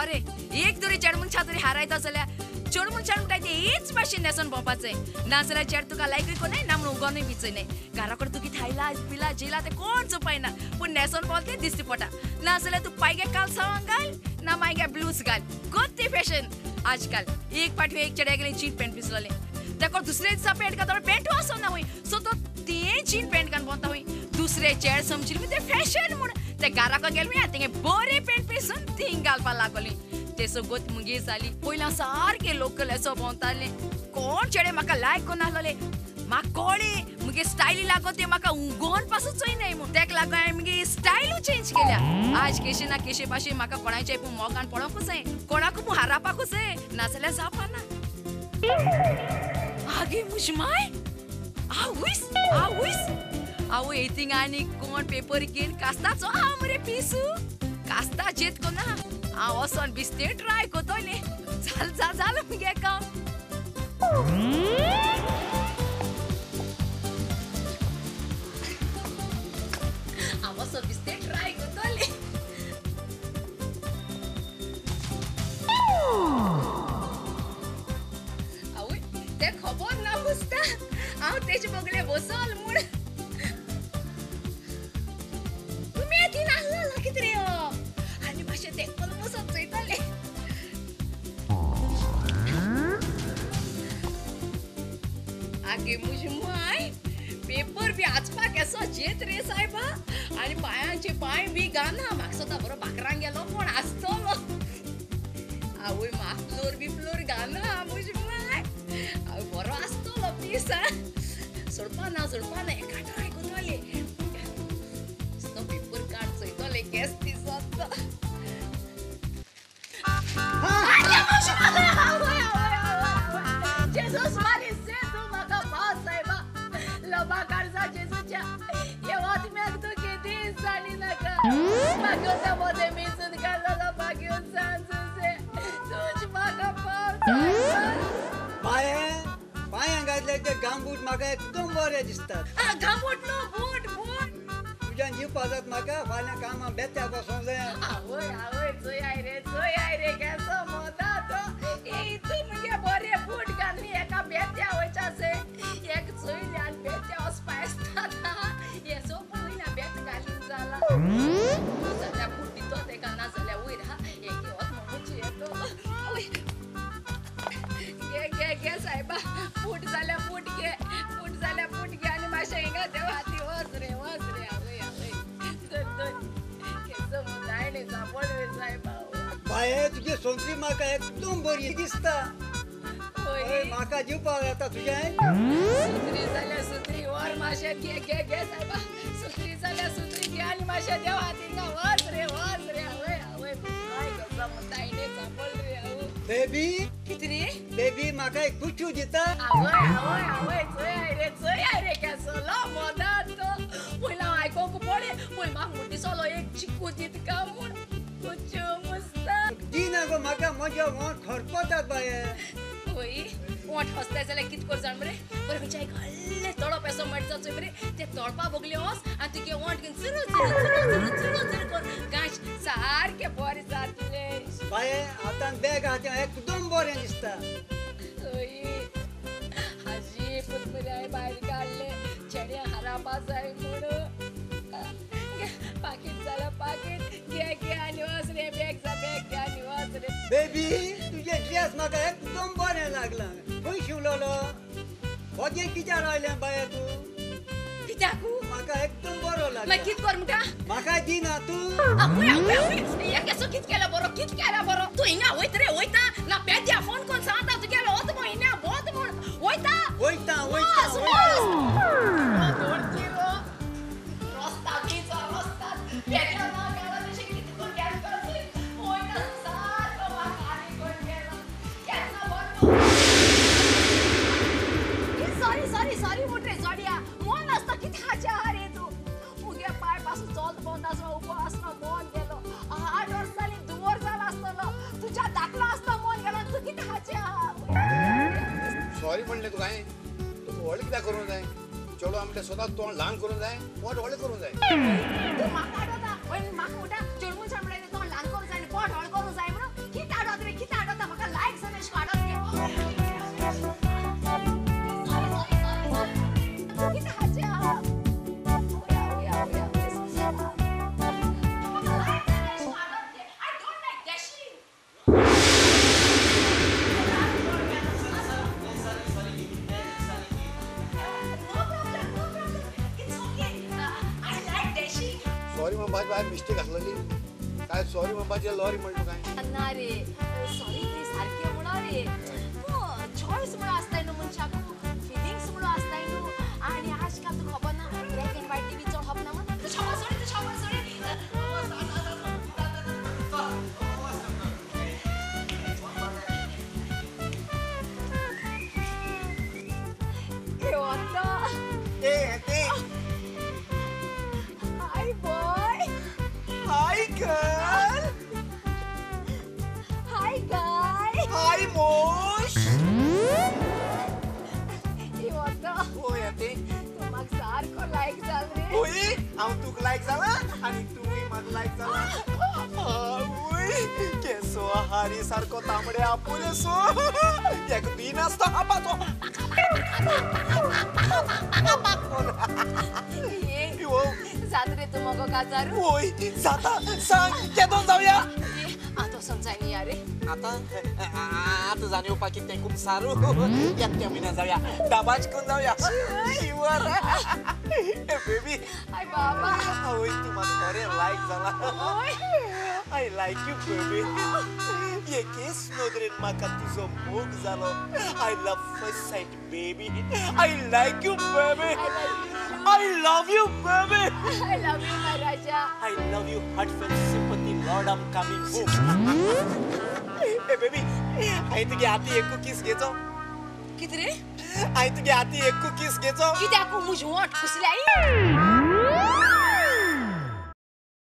खरे एक दुरी चेडमुन छातुरी हारायत आसल्या चेडमुन चेडमुटायते हीच भाशेन नेसन भोंवपाचे नासल्या चेड तुका लायकय कोणय ना म्हणून उगोनय बिचयनय घराकडे तुकी थायला पिला जेला ते कोण चुपायना पूण नेसन बोलते दिसती पडटा नासल्या तू पायगे काल सावांग घाल ना मायगे ब्लूज घाल गोती फॅशन आजकाल एक पाटवे एक चेड्यागेले जीन पॅन्ट पिसलोले ताका दुसरे दिसा पॅन्ट का तो पॅन्ट वासोना होय सो तो तीन जीन पॅन्ट कान बोंता होय दुसरे चेड समजील मी ते फॅशन म्हूण ते घराक गेल मी आते बरे पॅन्ट पिसून तींग घालपा लागली ते सो गोत मुगे जाली पयला सारके लोकल असो भोंवताले कोण चेडे म्हाका लायक कोण आसलोले म्हाका कोळी मुगे स्टायली लागो ते म्हाका उगोन पासून चोय नाही म्हूण तेक लागो हांवें मुगे स्टायलू चेंज केल्या आज केशे ना केशे पाशी म्हाका कोणाचे पू मोगान पडोकूच जाय कोणाकूय हारापाकूच जाय नासल्या जावपाना आगे मुझ माय आउस आउ एथिंग आनी कोण पेपर घेन कास्ताचो आ मरे पिसू कास्ता जेत को ना आ ओसन बिस्ते ट्राय कोतोले चल जा जा मगे काम आ ओसन बिस्ते ट्राय कोतोले आउ तेज बगले बसल मुड तुम्ही ती नाला लागत रे आणि भाषा ते ऑलमोस्ट चैतले आगे मुझ माय पेपर बी आजपा कसो जेत रे साहेबा आणि पायांचे पाय बी गाना मागसोता बरो भाकरांग गेलो कोण आस्तलो आवय मा फ्लोर बी फ्लोर गाना मुझ माय आवय बरो आस्तलो पिसा सोडपाना एकाटा आयकोतले तो पेपर कार्ड चोयतले केस दिसत जेजूस मारी से तू म्हाका भाव सायबा लबा काडसा जेजूच्या हे वाचम्याक तू किती जाणी नाका म्हाका मध्ये मिसून काढलेला भाग्यून सांजू से तूच म्हाका भाव ते गामबूट माका एकदम बरे दिसतात आ गामबूट नो बूट तुझ्यान जीव पाजत माका फाल्यां कामा बेत्या बसों जाय आवय जोय आय रे केसो मोदा तो ए तू मुगे बरे बूट घालनी एका बेत्या वयचा से एक जोयल्या बेत्या स्पाइस ताता ये सो पयला बेत घालून जाला सदा कुटी तो ते गाना झाल्या वयर हा एक होत मोची येतो आवय गे साहेबा फूट झाल्या फूट गे आणि माशा हिंगा देवा ती वस रे आवय साहेबा बाये तुझे सोंत्री माका एकदम बरी दिसता ओय माका जीव पाव येता तुझे सुत्री वर माशा गे साहेबा सुत्री गे आणि माशा देवा तिंगा वस रे आवय काय करता मुताईने सापळ रे आवय बेबी कितरी बेबी माका एक गुच्चू दिता आवय जोय रे कसो लो मोदा तो पुला आयको को पडे पुल मा मुटी सोलो एक चिकू दित का मुन गुच्चू मस्ता दिना को माका मजा व खरपतात बाये ओय ओठ हसता चले कित कर जाण मरे पर विचाय गल्ले तळो पैसा मडचा चोय मरे ते तळपा बगले ओस आ तू के ओठ किन सुरू कर गाश सार के बोरी जातले बाये आता बॅग हाते एकदम बोरे दिसता ओय हाजी पुतरे बाहेर काढले चेड्या हरापा जाय मुड पाकिट गे आणि वास रे बॅग आणि वास रे बेबी तुझे ड्रेस माका एकदम बरे लागला कोई शिवलोलो बजे किचा रायला बाया तू किताकू माका एकदम बरो लागला मग कित कर मुटा माका दिना तू आवय या कसो कित केला बरो तू हिना ओयता ना पेट्या फोन कोण सांगता तू केला ओत मो हिना बहुत मोड ओयता सॉरी मोठे जोडिया मन असता कित खाच्या रे तू मुगे पाय पासून चलत बंद असो उभो असो मन गेलो 8 वर्ष झाली 2 वर्ष झाला असतो तुझ्या दाखला असतो मन गेला तू कित खाच्या सॉरी म्हणले तू काय तू ओळख किदा करून जाय चलो आमटे स्वतः तोंड लांब करून जाय पोट ओळ करून जाय तू माका दादा ओय माका उठा चुरमुन सांभाळायला तोंड लांब करून जाय पोट ओळ करून जाय म्हणून Sorry, Mumbai, I mistake. I'm sorry, Mumbai, you're sorry, Mumbai. Sorry, please, Harki, oh, choice for us, I know, Munchaku, feelings for us, I know, and you ask Katu Hopana, black and white TV, or Hopana. The shower, sorry, the shower, sorry. I took like Zala, and it took me like Zala. So Hari Sarko Tamre Apuleso, Yakbina Stapato. Saturday to Mogo Kazaru, Sata, San, Ketonzavia, Ato Sanzaniari, Ato Zanio Paki Tekum Saru, Yakamina Zavia, Tabach Kundavia. Hey, baby. Hi, Baba. I always do my story and like Zala. I like you, baby. You kiss no dread Makatuzo Mug Zala. I love first sight, baby. I like you, baby. I love you, baby. I love you, Maharaja. I love you, heartfelt sympathy, Lord. I'm coming home. Hey, baby. I think I have to kiss you. Where? I think I have to kiss you. You don't want to kiss me.